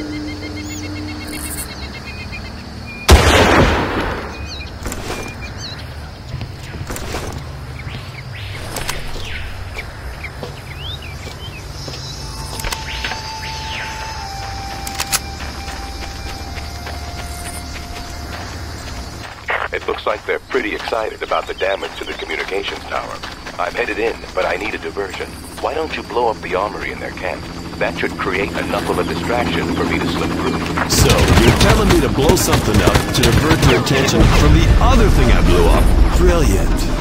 It looks like they're pretty excited about the damage to the communications tower. I'm headed in, but I need a diversion. Why don't you blow up the armory in their camp? That should create enough of a distraction for me to slip through. So, you're telling me to blow something up to divert their attention from the other thing I blew up? Brilliant.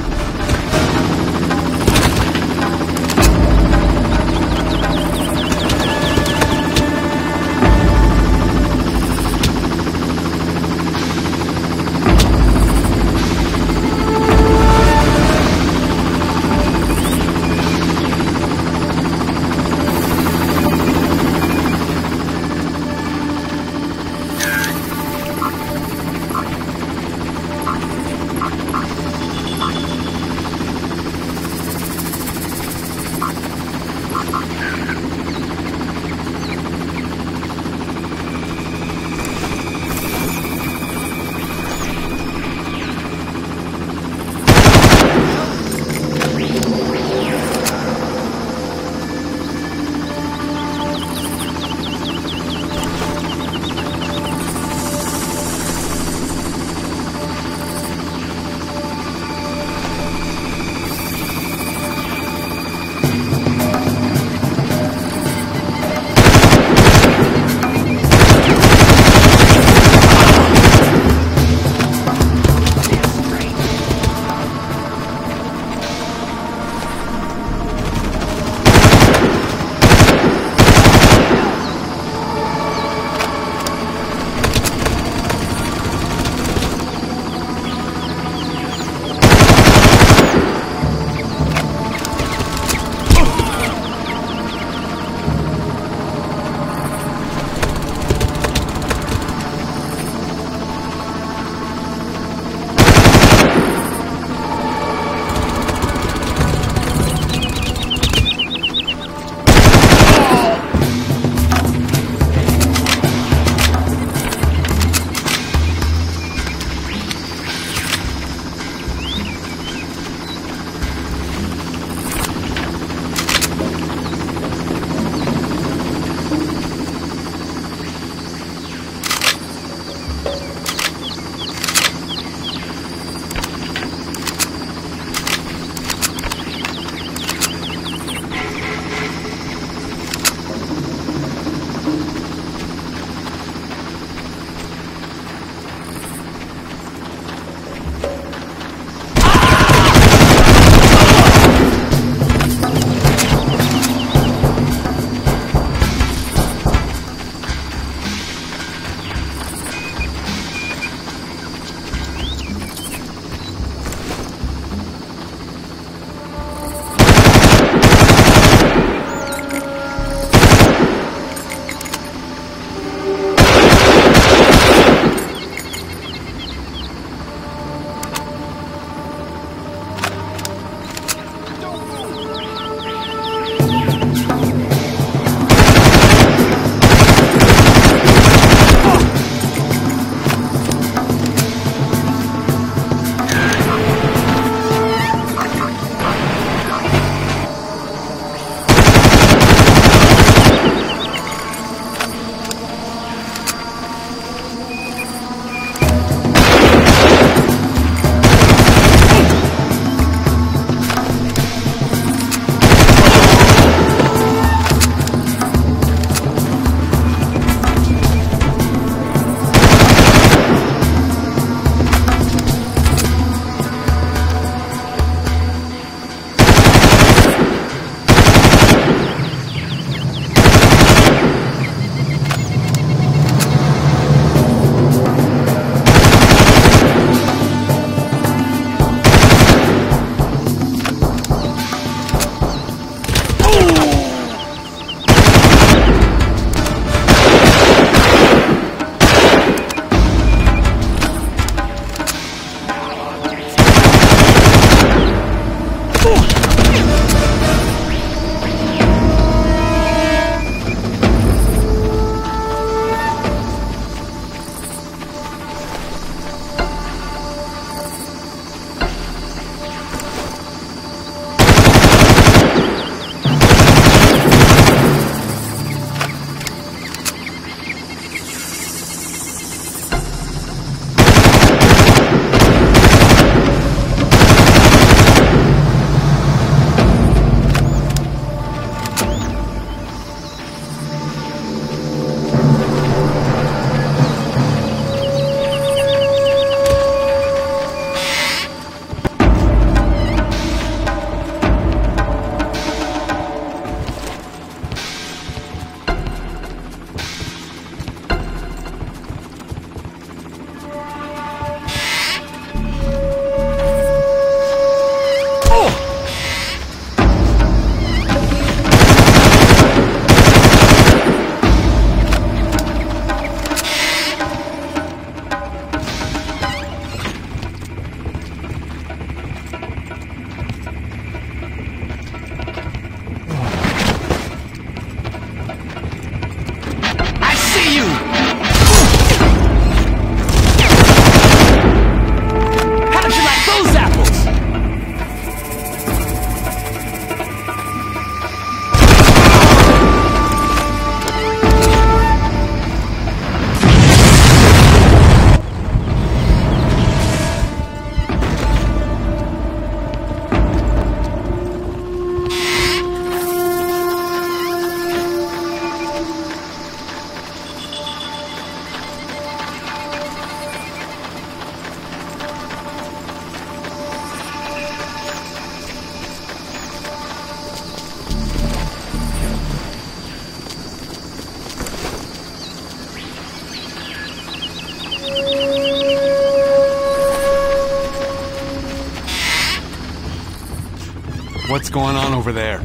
what's going on over there.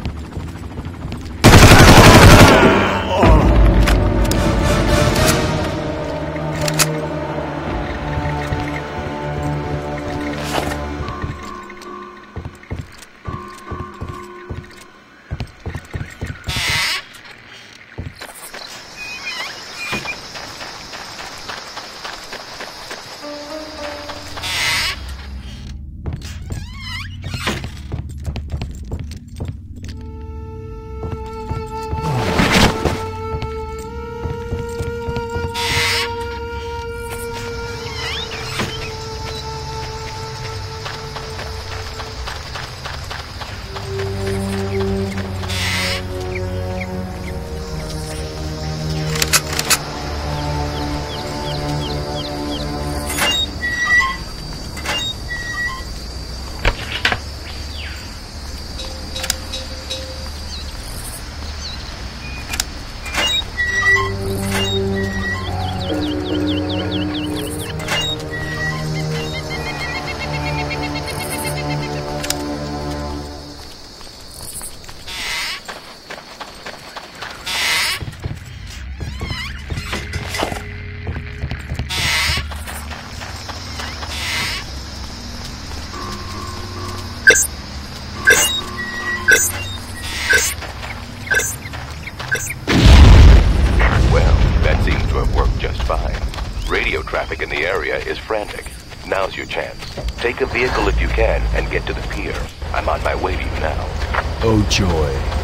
Now's your chance. Take a vehicle if you can and get to the pier. I'm on my way to you now. Oh, joy.